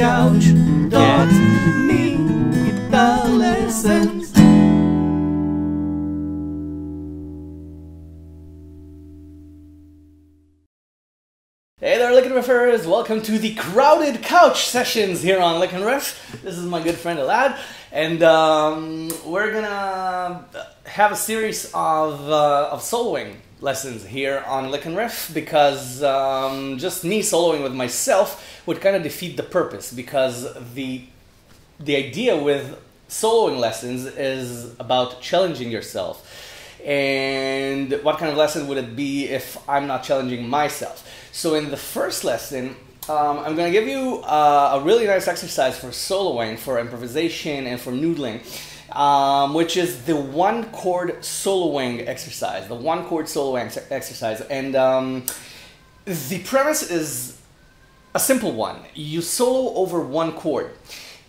couch taught me guitar lessons. Hey there, LickNRiffers! Welcome to the crowded couch sessions here on LickNRiff. This is my good friend Elad, and we're gonna have a series of soloing lessons here on LickNRiff because just me soloing with myself would kind of defeat the purpose, because the idea with soloing lessons is about challenging yourself. And what kind of lesson would it be if I'm not challenging myself? So in the first lesson, I'm going to give you a really nice exercise for soloing, for improvisation, and for noodling, which is the one-chord soloing exercise, the one-chord soloing exercise. And the premise is a simple one. You solo over one chord,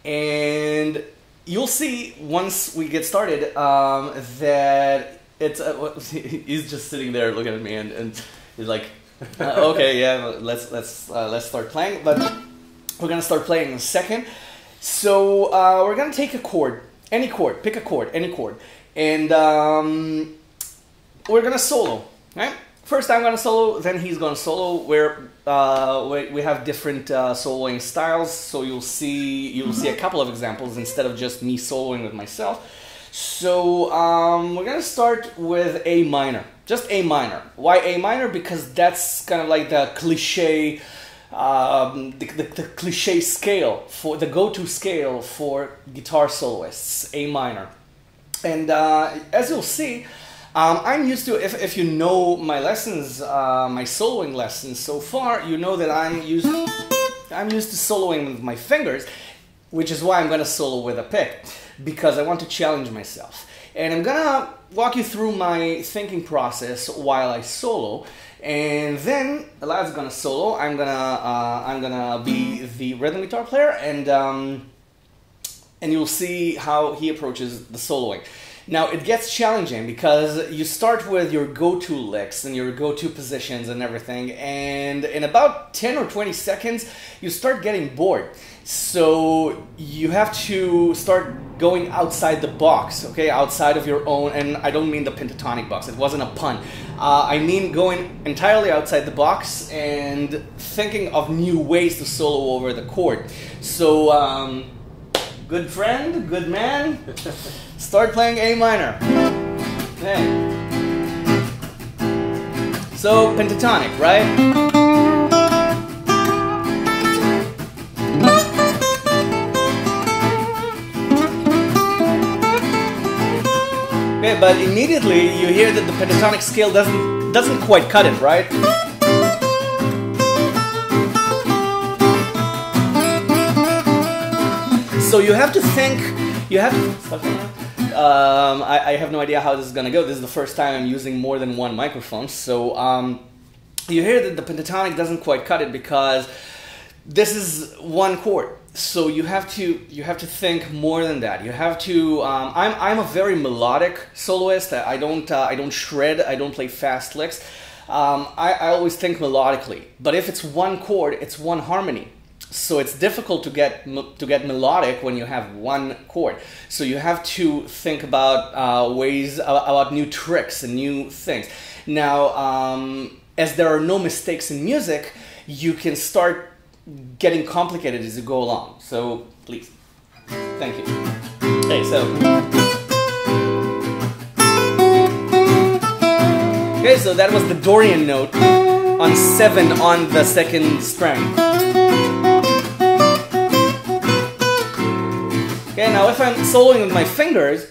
and you'll see once we get started that it's he's just sitting there looking at me, and he's like, okay, yeah, let's start playing. But we're gonna start playing in a second. So we're gonna take a chord, any chord, pick a chord, any chord, and we're gonna solo. Right? First I'm gonna solo, then he's gonna solo. Where we have different soloing styles, so you'll see a couple of examples instead of just me soloing with myself. So we're gonna start with A minor, just A minor. Why A minor? Because that's kind of like the cliche, the cliche scale for the go-to scale for guitar soloists, A minor. And as you'll see, I'm used to, if you know my lessons, my soloing lessons so far, you know that I'm used to soloing with my fingers, which is why I'm gonna solo with a pick, because I want to challenge myself. And I'm gonna walk you through my thinking process while I solo, and then Elad's gonna solo. I'm gonna be the rhythm guitar player, and you'll see how he approaches the soloing. Now it gets challenging because you start with your go-to licks and your go-to positions and everything, and in about 10 or 20 seconds you start getting bored. So you have to start going outside the box, okay, outside of your own, and I don't mean the pentatonic box, it wasn't a pun. I mean going entirely outside the box and thinking of new ways to solo over the chord. So good friend, good man, start playing A minor. Okay. So pentatonic, right? Okay, but immediately you hear that the pentatonic scale doesn't quite cut it, right? So you have to think, I have no idea how this is gonna go. This is the first time I'm using more than one microphone. So you hear that the pentatonic doesn't quite cut it because this is one chord. So you have to think more than that. You have to. I'm a very melodic soloist. I don't shred. I don't play fast licks. I always think melodically. But if it's one chord, it's one harmony. So it's difficult to get melodic when you have one chord. So you have to think about ways, about new tricks and new things. Now, as there are no mistakes in music, you can start getting complicated as you go along. So please, thank you. Okay, so that was the Dorian note on 7 on the 2nd string. Okay, now if I'm soloing with my fingers,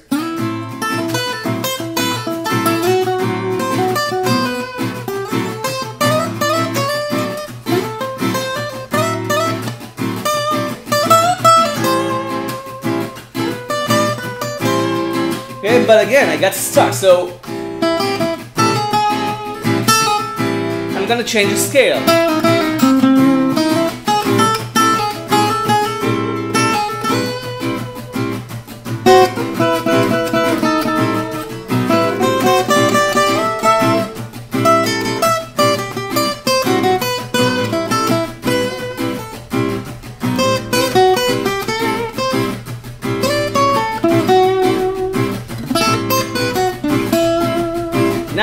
okay, but again I got stuck, so I'm gonna change the scale.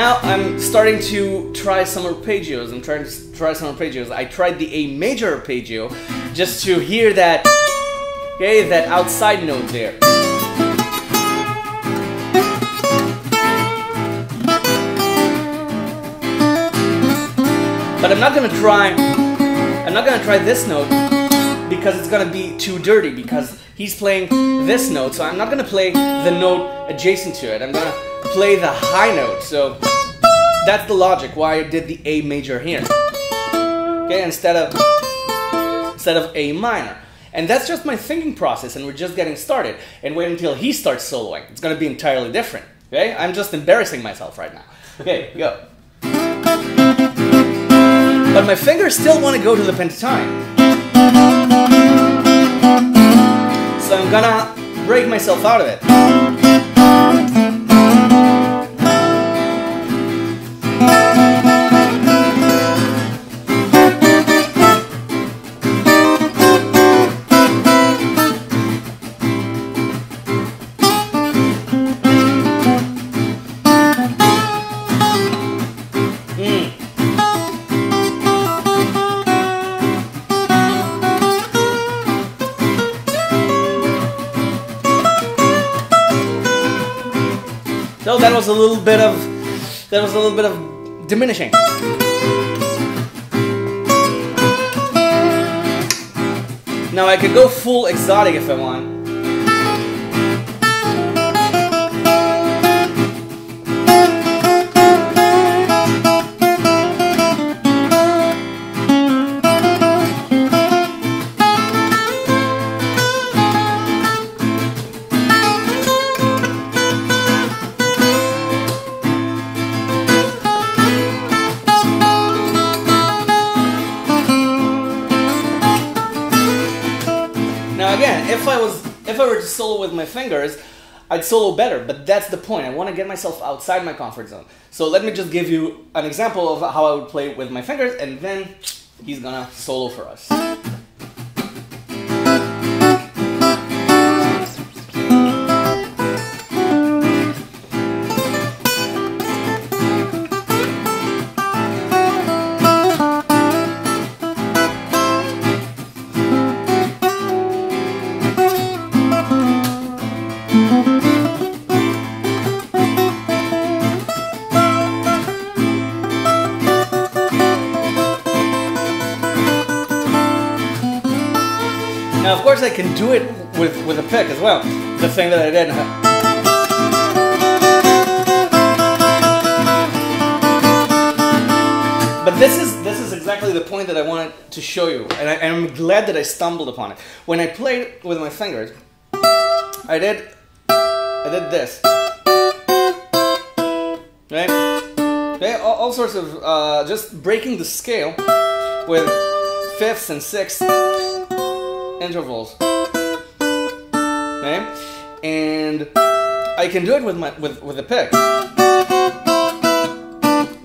now I'm starting to try some arpeggios. I'm trying to try some arpeggios. I tried the A major arpeggio just to hear that, okay, that outside note there. But I'm not gonna try this note because it's gonna be too dirty, because he's playing this note, so I'm not gonna play the note adjacent to it. I'm gonna play the high note. So that's the logic why I did the A major here, okay, instead of A minor. And that's just my thinking process, and we're just getting started. And wait until he starts soloing. It's gonna be entirely different, okay? I'm just embarrassing myself right now. Okay, go. But my fingers still want to go to the pentatonic. So I'm gonna break myself out of it. So that was a little bit of diminishing. Now I could go full exotic if I want. If I were to solo with my fingers, I'd solo better, but that's the point. I want to get myself outside my comfort zone. So let me just give you an example of how I would play with my fingers, and then he's gonna solo for us. Now, of course, I can do it with a pick as well, the thing that I did. But this is exactly the point that I wanted to show you, and I'm glad that I stumbled upon it. When I played with my fingers, I did this, right? Okay, all sorts of just breaking the scale with fifths and sixths. Intervals, okay, and I can do it with a pick,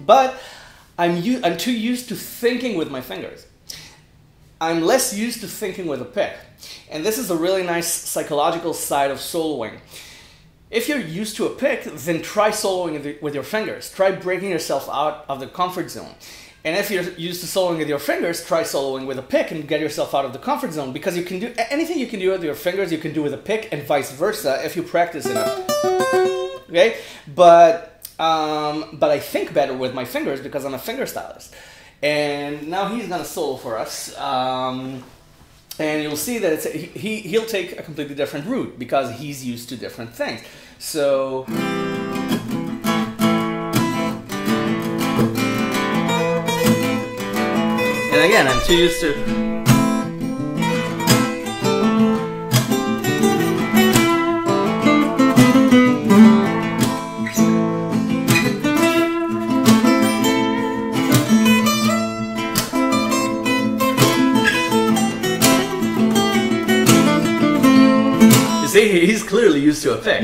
but I'm too used to thinking with my fingers. I'm less used to thinking with a pick, and this is a really nice psychological side of soloing. If you're used to a pick, then try soloing with your fingers. Try breaking yourself out of the comfort zone. And if you're used to soloing with your fingers, try soloing with a pick and get yourself out of the comfort zone, because you can do anything you can do with your fingers, you can do with a pick, and vice versa if you practice enough. Okay, but I think better with my fingers because I'm a finger stylist. And now he's gonna solo for us, and you'll see that it's he'll take a completely different route because he's used to different things. So. And again, I'm too used to... You see, he's clearly used to a pick.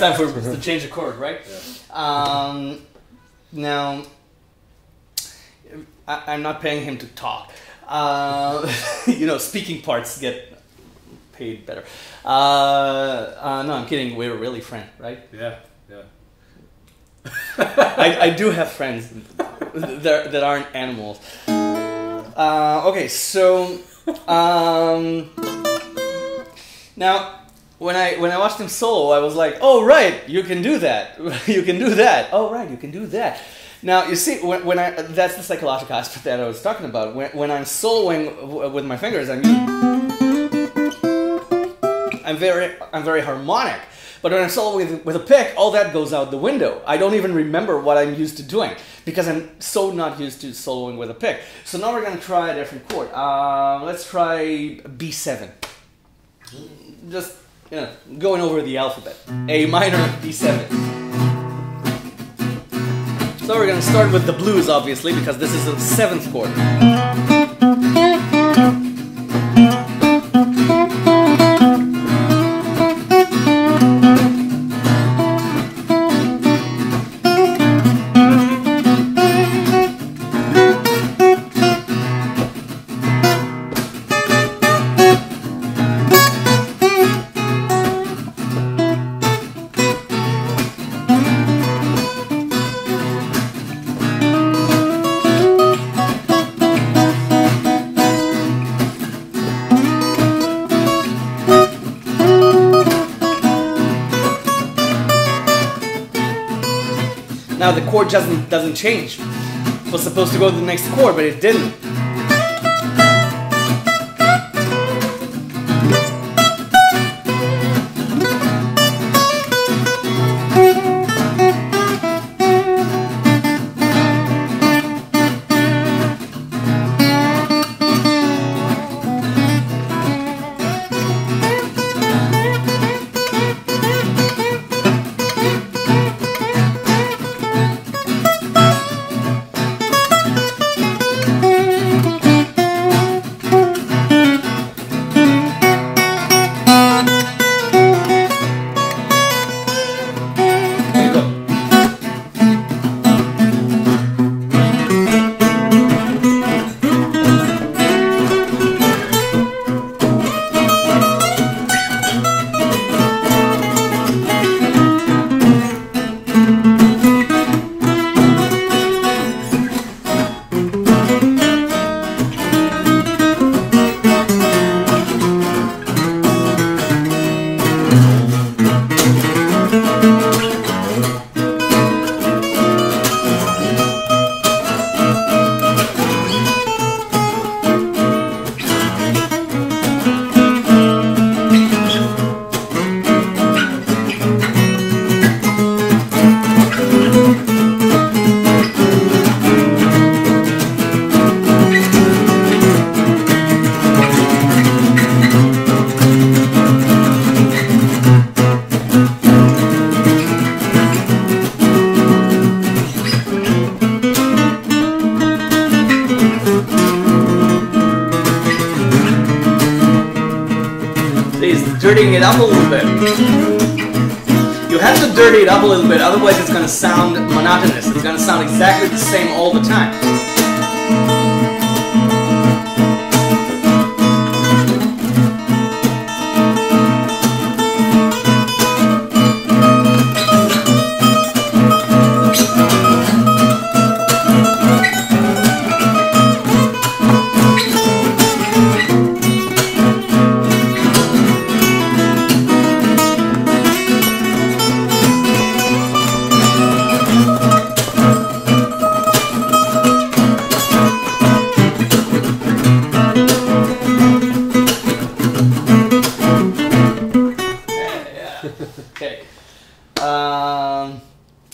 time for us to change the chord, right? Yeah. Now, I'm not paying him to talk. You know, speaking parts get paid better. No, I'm kidding. We're really friends, right? Yeah, yeah. I do have friends that aren't animals. Okay, so now when I watched him solo, I was like, oh right, you can do that, you can do that, oh right, you can do that. Now you see, when I that's the psychological aspect that I was talking about. When I'm soloing with my fingers, I'm very harmonic. But when I'm soloing with a pick, all that goes out the window. I don't even remember what I'm used to doing because I'm so not used to soloing with a pick. So now we're going to try a different chord. Let's try B7. Just, you know, going over the alphabet. A minor, B7. So we're going to start with the blues, obviously, because this is the 7th chord. Now the chord doesn't change. It was supposed to go to the next chord, but it didn't. Dirtying it up a little bit. You have to dirty it up a little bit, otherwise it's going to sound monotonous. It's going to sound exactly the same all the time.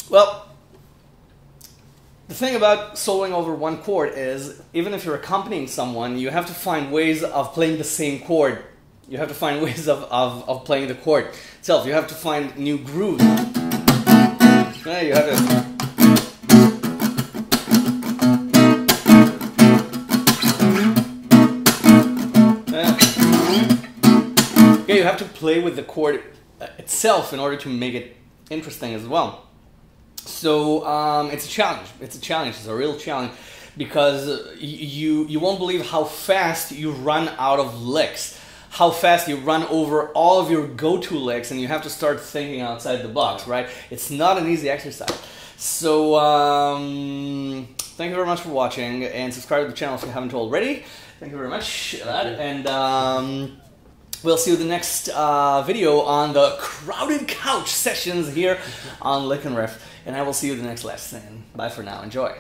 Well, the thing about soloing over one chord is, even if you're accompanying someone, you have to find ways of playing the same chord. You have to find ways of playing the chord itself. You have to find new grooves. Yeah, you have to... Yeah. Yeah, you have to play with the chord itself in order to make it interesting as well. So it's a challenge. It's a challenge. It's a real challenge, because you won't believe how fast you run out of licks, how fast you run over all of your go-to licks, and you have to start thinking outside the box, right? It's not an easy exercise. So thank you very much for watching, and subscribe to the channel if you haven't already. Thank you very much, Elad, and we'll see you in the next video on the crowded couch sessions here on LickNRiff. And I will see you in the next lesson. Bye for now. Enjoy.